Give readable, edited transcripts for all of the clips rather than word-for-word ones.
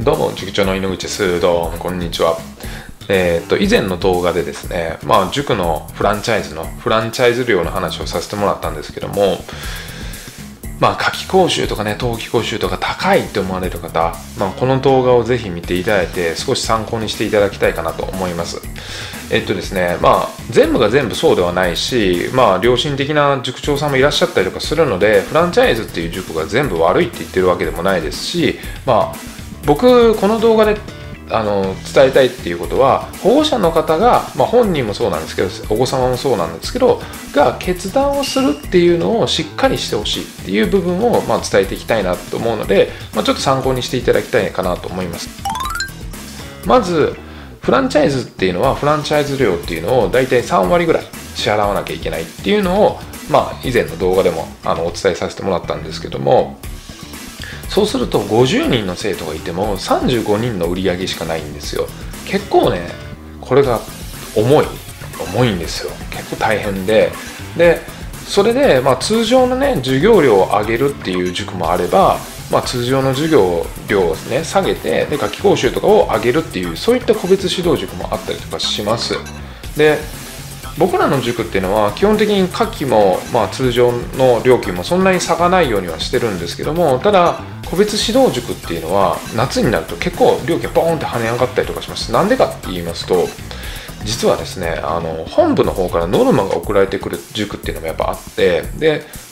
どうも、塾長の井ノ口です。どうも、こんにちは。以前の動画でですね、塾のフランチャイズ料の話をさせてもらったんですけども、夏季講習とかね、冬季講習とか高いって思われる方、この動画をぜひ見ていただいて、少し参考にしていただきたいかなと思います。ですね、全部が全部そうではないし、良心的な塾長さんもいらっしゃったりとかするので、フランチャイズっていう塾が全部悪いって言ってるわけでもないですし、僕この動画で伝えたいっていうことは、保護者の方が、本人もそうなんですけど、お子様もそうなんですけどが決断をするっていうのをしっかりしてほしいっていう部分を、伝えていきたいなと思うので、ちょっと参考にしていただきたいかなと思います。まずフランチャイズっていうのは、フランチャイズ料っていうのを大体3割ぐらい支払わなきゃいけないっていうのを、以前の動画でもお伝えさせてもらったんですけども。そうすると50人の生徒がいても35人の売り上げしかないんですよ。結構ね、これが重いんですよ。結構大変で、それで、通常のね授業料を上げるっていう塾もあれば、通常の授業料をね下げて、夏季講習とかを上げるっていう、そういった個別指導塾もあったりとかします。で、僕らの塾っていうのは基本的に夏季も、通常の料金もそんなに差がないようにはしてるんですけども、ただ個別指導塾っていうのは夏になると結構料金がボーンって跳ね上がったりとかします。なんでかって言いますと、実はですね、本部の方からノルマが送られてくる塾っていうのもやっぱあって、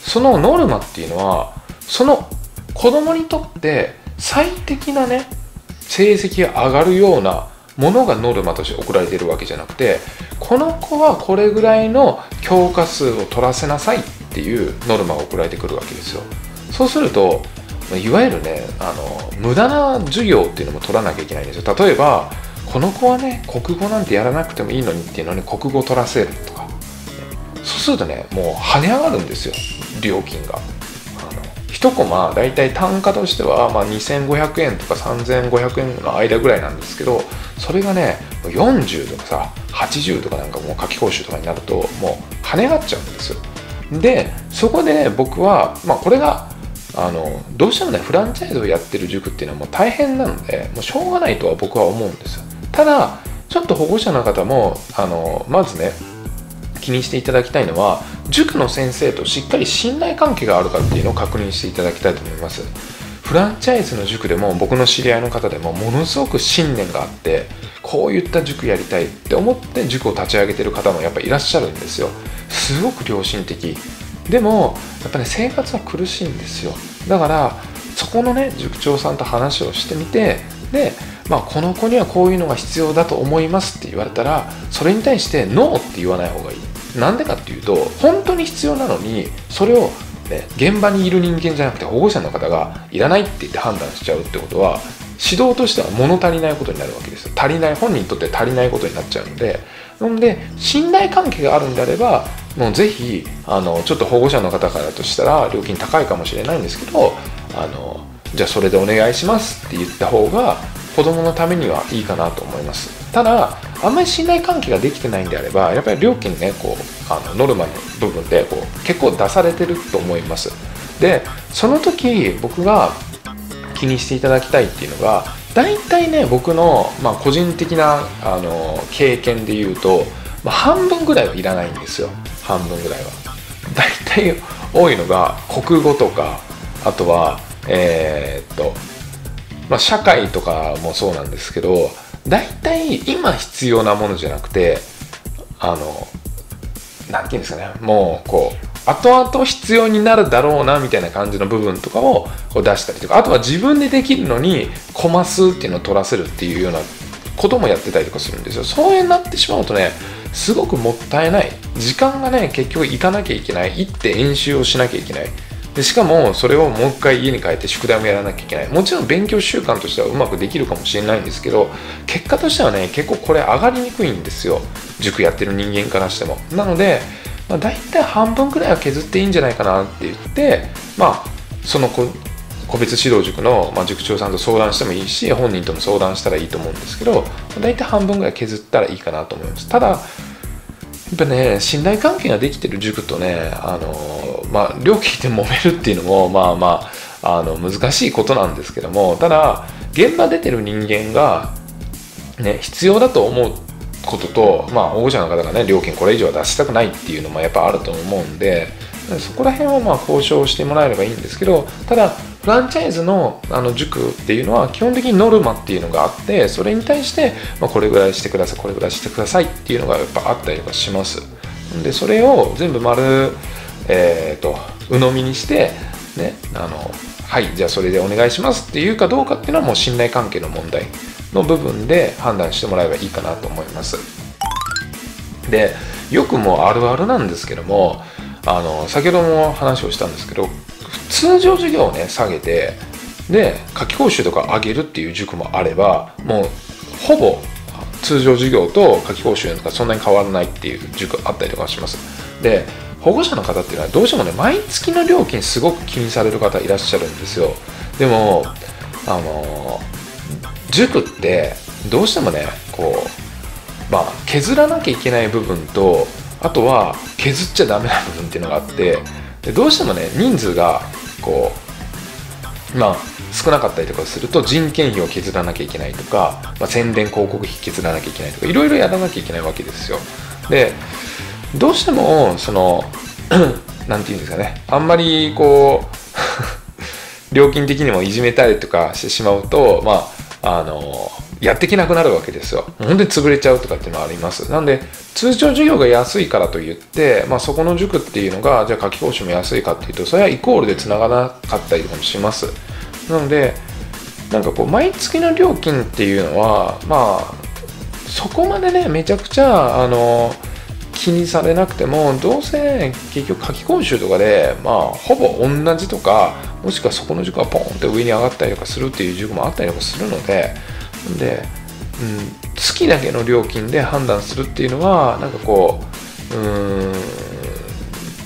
そのノルマっていうのはその子供にとって最適なね成績が上がるようなものがノルマとして送られているわけじゃなくて、この子はこれぐらいの教科数を取らせなさいっていうノルマが送られてくるわけですよ。そうするといわゆるね、無駄な授業っていうのも取らなきゃいけないんですよ。例えばこの子はね国語なんてやらなくてもいいのにっていうのに国語取らせるとか、そうするとね、もう跳ね上がるんですよ、料金が。1コマだいたい単価としては、2500円とか3500円の間ぐらいなんですけど、それがね40とかさ80とか、なんかもう夏季講習とかになるともう跳ね上がっちゃうんですよ。でそこで僕は、これがどうしてもねフランチャイズをやってる塾っていうのはもう大変なので、もうしょうがないとは僕は思うんですよ。ただちょっと保護者の方もまずね気にしていただきたいのは、塾の先生としっかり信頼関係があるかっていうのを確認していただきたいと思います。フランチャイズの塾でも僕の知り合いの方でもものすごく信念があって、こういった塾やりたいって思って塾を立ち上げてる方もやっぱいらっしゃるんですよ。すごく良心的でもやっぱね生活は苦しいんですよ。だからそこのね塾長さんと話をしてみて、この子にはこういうのが必要だと思いますって言われたら、それに対してノーって言わない方がいい。なんでかっていうと、本当に必要なのにそれを、現場にいる人間じゃなくて保護者の方がいらないって言って判断しちゃうってことは、指導としては物足りないことになるわけですよ。本人にとって足りないことになっちゃうので、信頼関係があるんであれば、もうぜひちょっと保護者の方からとしたら料金高いかもしれないんですけど、じゃあそれでお願いしますって言った方が子供のためにはいいかなと思います。ただあんまり信頼関係ができてないんであれば、やっぱり料金ねノルマの部分で結構出されてると思います。でその時僕が気にしていただきたいっていうのが、大体ね僕の、個人的な経験で言うと、半分ぐらいはいらないんですよ。半分ぐらいは大体多いのが国語とか、あとは社会とかもそうなんですけど、大体今必要なものじゃなくて、なんて言うんですかね、もう後々必要になるだろうなみたいな感じの部分とかを出したりとか、あとは自分でできるのにコマ数っていうのを取らせるっていうようなこともやってたりとかするんですよ。そういうになってしまうとね、すごくもったいない。時間がね結局行かなきゃいけない、行って演習をしなきゃいけない。でしかもそれをもう一回家に帰って宿題もやらなきゃいけない。もちろん勉強習慣としてはうまくできるかもしれないんですけど、結果としてはね結構これ上がりにくいんですよ、塾やってる人間からしても。なので、大体半分くらいは削っていいんじゃないかなって言って、その個別指導塾の、塾長さんと相談してもいいし、本人とも相談したらいいと思うんですけど、大体半分ぐらい削ったらいいかなと思います。ただやっぱね、信頼関係ができてる塾とね、料金で揉めるっていうのも難しいことなんですけども、ただ現場出てる人間が、ね、必要だと思うことと、保護者の方がね、料金これ以上は出したくないっていうのもやっぱあると思うんで、そこら辺は交渉してもらえればいいんですけど、ただフランチャイズの塾っていうのは基本的にノルマっていうのがあって、それに対してこれぐらいしてください、これぐらいしてくださいっていうのがやっぱあったりとかします。でそれを全部鵜呑みにしてね、はいじゃあそれでお願いしますっていうかどうかっていうのはもう信頼関係の問題の部分で判断してもらえばいいかなと思います。でよくもうあるあるなんですけども、先ほども話をしたんですけど、通常授業をね下げて、で夏期講習とか上げるっていう塾もあれば、もうほぼ通常授業と夏期講習とかそんなに変わらないっていう塾あったりとかします。で保護者の方っていうのはどうしてもね、毎月の料金すごく気にされる方いらっしゃるんですよ。でも塾ってどうしてもね、削らなきゃいけない部分と、あとは削っちゃダメな部分っていうのがあって、でどうしてもね、人数が少なかったりとかすると人件費を削らなきゃいけないとか、宣伝広告費削らなきゃいけないとか、いろいろやらなきゃいけないわけですよ。でどうしても何て言うんですかね、あんまり料金的にもいじめたりとかしてしまうと、やっていけなくなるわけですよ。本当に潰れちゃうとかっていうのはあります。なんで通常授業が安いからといって、そこの塾っていうのがじゃあ夏期講習も安いかっていうと、それはイコールでつながらなかったりとかもします。なので毎月の料金っていうのはそこまでね、めちゃくちゃ気にされなくても、どうせ結局夏期講習とかでほぼ同じとか、もしくはそこの塾がポンって上に上がったりとかするっていう塾もあったりとかするので。月だけの料金で判断するっていうのは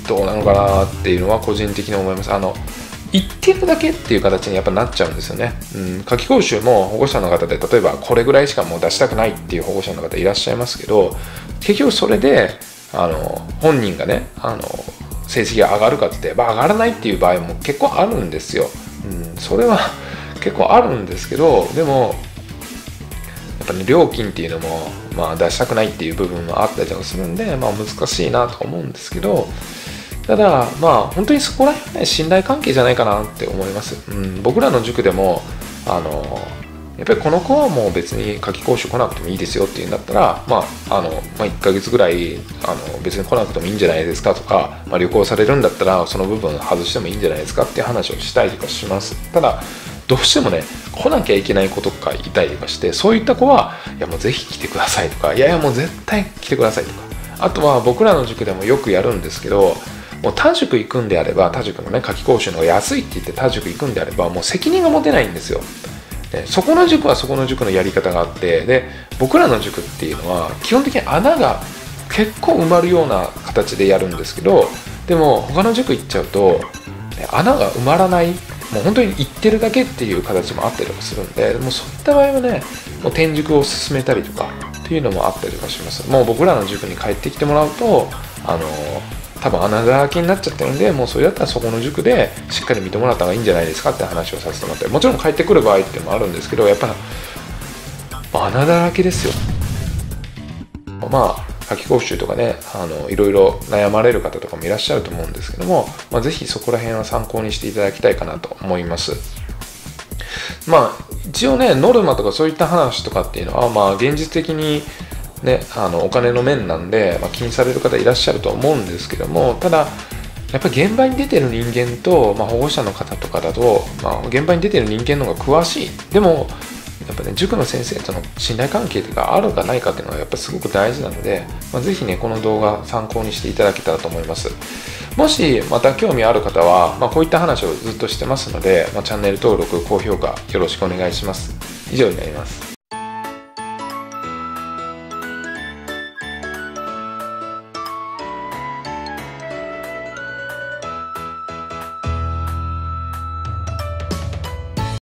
どうなのかなっていうのは個人的に思います。言ってるだけっていう形にやっぱなっちゃうんですよね。夏期講習も保護者の方で、例えばこれぐらいしかもう出したくないっていう保護者の方いらっしゃいますけど、結局それで本人がね成績が上がるかって言って、上がらないっていう場合も結構あるんですよ。それは結構あるんですけど、でも料金っていうのも、出したくないっていう部分もあったりとかするんで、難しいなと思うんですけど、ただ本当にそこら辺はね、信頼関係じゃないかなって思います。僕らの塾でもやっぱりこの子はもう別に夏期講習来なくてもいいですよっていうんだったら、1ヶ月ぐらい別に来なくてもいいんじゃないですかとか、旅行されるんだったらその部分外してもいいんじゃないですかっていう話をしたりとかします。ただどうしてもね、来なきゃいけない子とかいたりとかして、そういった子はいやもうぜひ来てくださいとか、いやいやもう絶対来てくださいとか、あとは僕らの塾でもよくやるんですけど、もう他塾行くんであれば、他塾のね夏期講習の方が安いって言って他塾行くんであれば、もう責任が持てないんですよ。でそこの塾はそこの塾のやり方があって、で僕らの塾っていうのは基本的に穴が結構埋まるような形でやるんですけど、でも他の塾行っちゃうと穴が埋まらない、もう本当に行ってるだけっていう形もあったりとかするんで、もうそういった場合はね、もう転塾を進めたりとかっていうのもあったりとかします。もう僕らの塾に帰ってきてもらうと多分穴だらけになっちゃってるんで、もうそれだったらそこの塾でしっかり見てもらった方がいいんじゃないですかって話をさせてもらって、もちろん帰ってくる場合っていうのもあるんですけど、やっぱ穴だらけですよ。夏期講習とかね、いろいろ悩まれる方とかもいらっしゃると思うんですけども、ぜひそこら辺は参考にしていただきたいかなと思います。一応ね、ノルマとかそういった話とかっていうのは、現実的にね、お金の面なんで、気にされる方いらっしゃると思うんですけども、ただやっぱり現場に出てる人間と、保護者の方とかだと、現場に出てる人間の方が詳しい。でもやっぱね、塾の先生との信頼関係があるかないかっていうのはやっぱすごく大事なので、ぜひねこの動画参考にしていただけたらと思います。もしまた興味ある方は、こういった話をずっとしてますので、チャンネル登録高評価よろしくお願いします。以上になります。